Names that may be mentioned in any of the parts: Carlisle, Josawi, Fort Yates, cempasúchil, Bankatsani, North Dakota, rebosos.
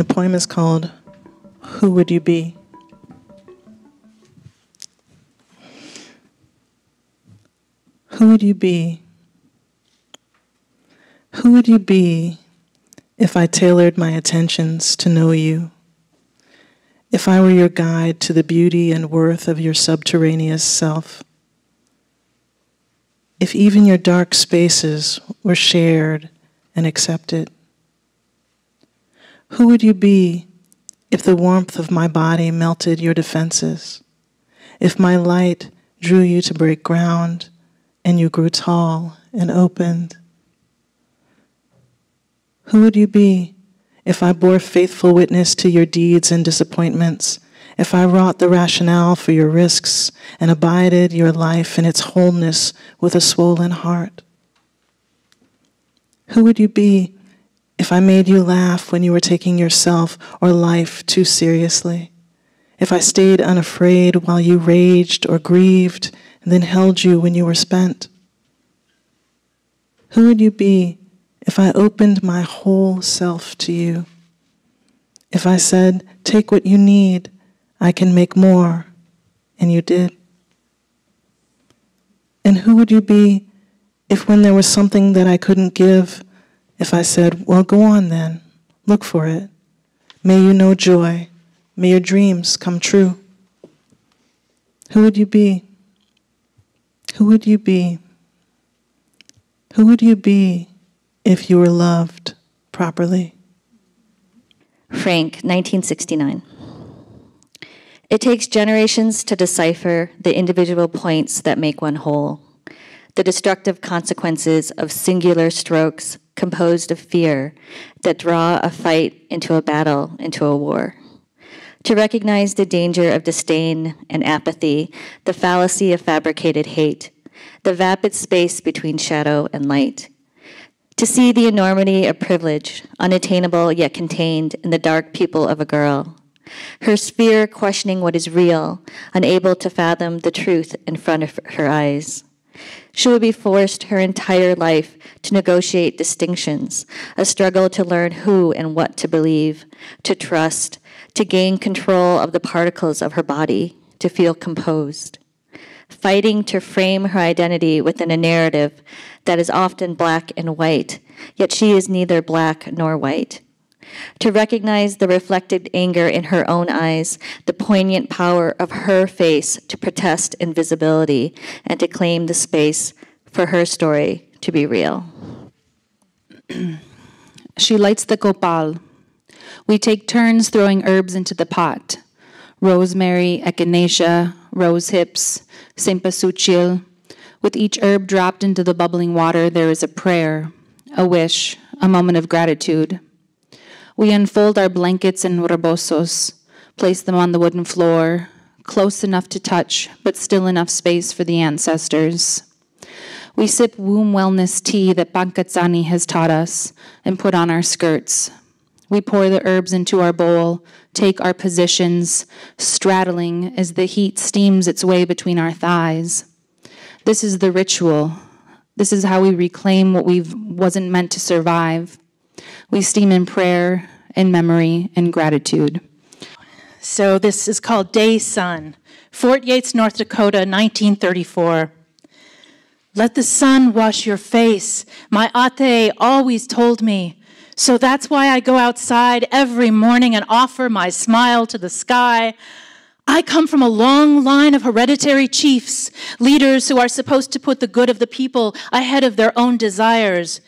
the poem is called "Who Would You Be?" Who would you be? Who would you be if I tailored my attentions to know you? If I were your guide to the beauty and worth of your subterraneous self? If even your dark spaces were shared and accepted? Who would you be if the warmth of my body melted your defenses? If my light drew you to break ground and you grew tall and opened? Who would you be if I bore faithful witness to your deeds and disappointments? If I wrought the rationale for your risks and abided your life in its wholeness with a swollen heart? Who would you be if I made you laugh when you were taking yourself or life too seriously? If I stayed unafraid while you raged or grieved and then held you when you were spent? Who would you be if I opened my whole self to you? If I said, "Take what you need, I can make more," and you did? And who would you be if when there was something that I couldn't give, if I said, "Well, go on then, look for it. May you know joy. May your dreams come true"? Who would you be? Who would you be? Who would you be if you were loved properly? Frank, 1969. It takes generations to decipher the individual points that make one whole, the destructive consequences of singular strokes composed of fear that draw a fight into a battle, into a war. To recognize the danger of disdain and apathy, the fallacy of fabricated hate, the vapid space between shadow and light. To see the enormity of privilege, unattainable yet contained in the dark pupil of a girl, her sphere questioning what is real, unable to fathom the truth in front of her eyes. She would be forced her entire life to negotiate distinctions, a struggle to learn who and what to believe, to trust, to gain control of the particles of her body, to feel composed. Fighting to frame her identity within a narrative that is often black and white, yet she is neither black nor white. To recognize the reflected anger in her own eyes, the poignant power of her face to protest invisibility and to claim the space for her story to be real. She lights the copal. We take turns throwing herbs into the pot. Rosemary, echinacea, rose hips, cempasúchil. With each herb dropped into the bubbling water, there is a prayer, a wish, a moment of gratitude. We unfold our blankets and rebosos, place them on the wooden floor, close enough to touch, but still enough space for the ancestors. We sip womb wellness tea that Bankatsani has taught us and put on our skirts. We pour the herbs into our bowl, take our positions, straddling as the heat steams its way between our thighs. This is the ritual. This is how we reclaim what wasn't meant to survive. We steam in prayer, in memory, and gratitude. So this is called Day Sun, Fort Yates, North Dakota, 1934. Let the sun wash your face. My ate always told me. So that's why I go outside every morning and offer my smile to the sky. I come from a long line of hereditary chiefs, leaders who are supposed to put the good of the people ahead of their own desires.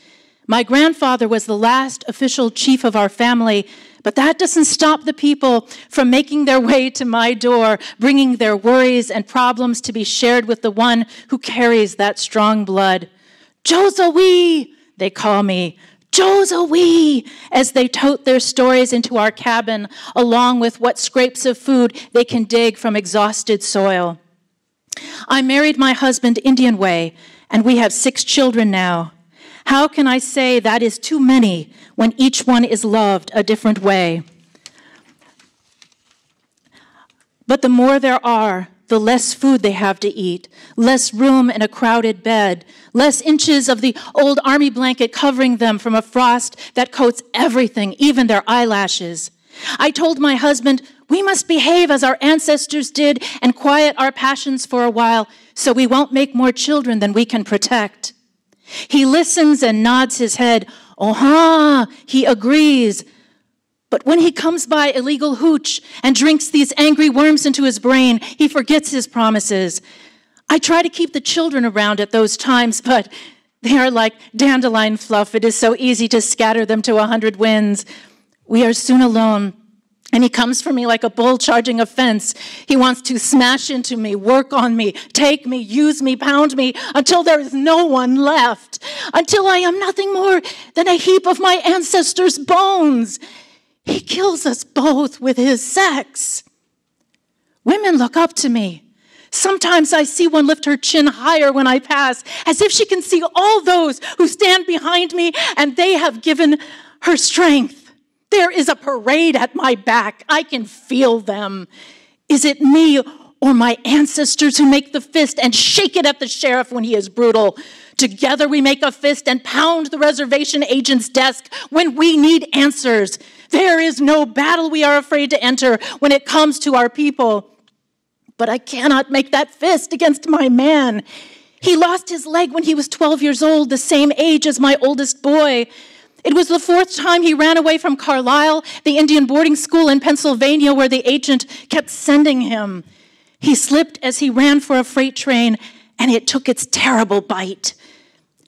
My grandfather was the last official chief of our family, but that doesn't stop the people from making their way to my door, bringing their worries and problems to be shared with the one who carries that strong blood. Josawi, they call me. Josawi, as they tote their stories into our cabin, along with what scraps of food they can dig from exhausted soil. I married my husband Indian way, and we have 6 children now. How can I say that is too many when each one is loved a different way? But the more there are, the less food they have to eat, less room in a crowded bed, less inches of the old army blanket covering them from a frost that coats everything, even their eyelashes. I told my husband, we must behave as our ancestors did and quiet our passions for a while so we won't make more children than we can protect. He listens and nods his head. Oh-ha, he agrees. But when he comes by illegal hooch and drinks these angry worms into his brain, he forgets his promises. I try to keep the children around at those times, but they are like dandelion fluff. It is so easy to scatter them to 100 winds. We are soon alone, and he comes for me like a bull charging a fence. He wants to smash into me, work on me, take me, use me, pound me, until there is no one left, until I am nothing more than a heap of my ancestors' bones. He kills us both with his sex. Women look up to me. Sometimes I see one lift her chin higher when I pass, as if she can see all those who stand behind me, and they have given her strength. There is a parade at my back. I can feel them. Is it me or my ancestors who make the fist and shake it at the sheriff when he is brutal? Together we make a fist and pound the reservation agent's desk when we need answers. There is no battle we are afraid to enter when it comes to our people. But I cannot make that fist against my man. He lost his leg when he was 12 years old, the same age as my oldest boy. It was the fourth time he ran away from Carlisle, the Indian boarding school in Pennsylvania where the agent kept sending him. He slipped as he ran for a freight train, and it took its terrible bite.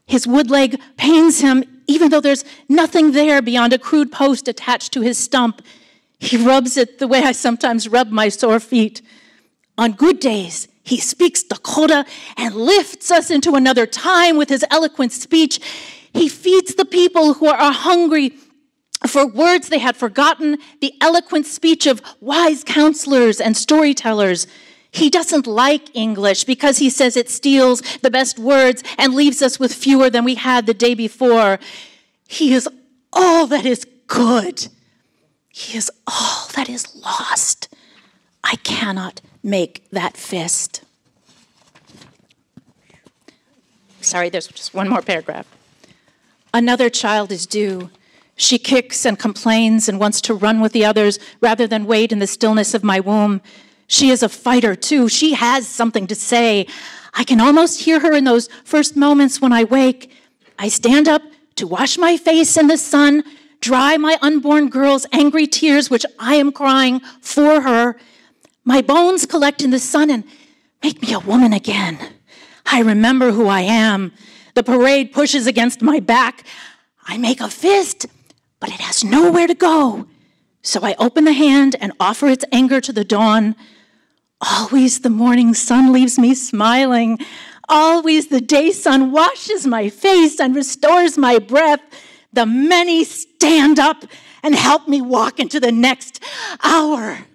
His wood leg pains him, even though there's nothing there beyond a crude post attached to his stump. He rubs it the way I sometimes rub my sore feet. On good days, he speaks Dakota and lifts us into another time with his eloquent speech. He feeds the people who are hungry for words they had forgotten, the eloquent speech of wise counselors and storytellers. He doesn't like English because he says it steals the best words and leaves us with fewer than we had the day before. He is all that is good. He is all that is lost. I cannot make that fist. Sorry, there's just one more paragraph. Another child is due. She kicks and complains and wants to run with the others rather than wait in the stillness of my womb. She is a fighter, too. She has something to say. I can almost hear her in those first moments when I wake. I stand up to wash my face in the sun, dry my unborn girl's angry tears, which I am crying for her. My bones collect in the sun and make me a woman again. I remember who I am. The parade pushes against my back. I make a fist, but it has nowhere to go. So I open the hand and offer its anger to the dawn. Always the morning sun leaves me smiling. Always the day sun washes my face and restores my breath. The many stand up and help me walk into the next hour.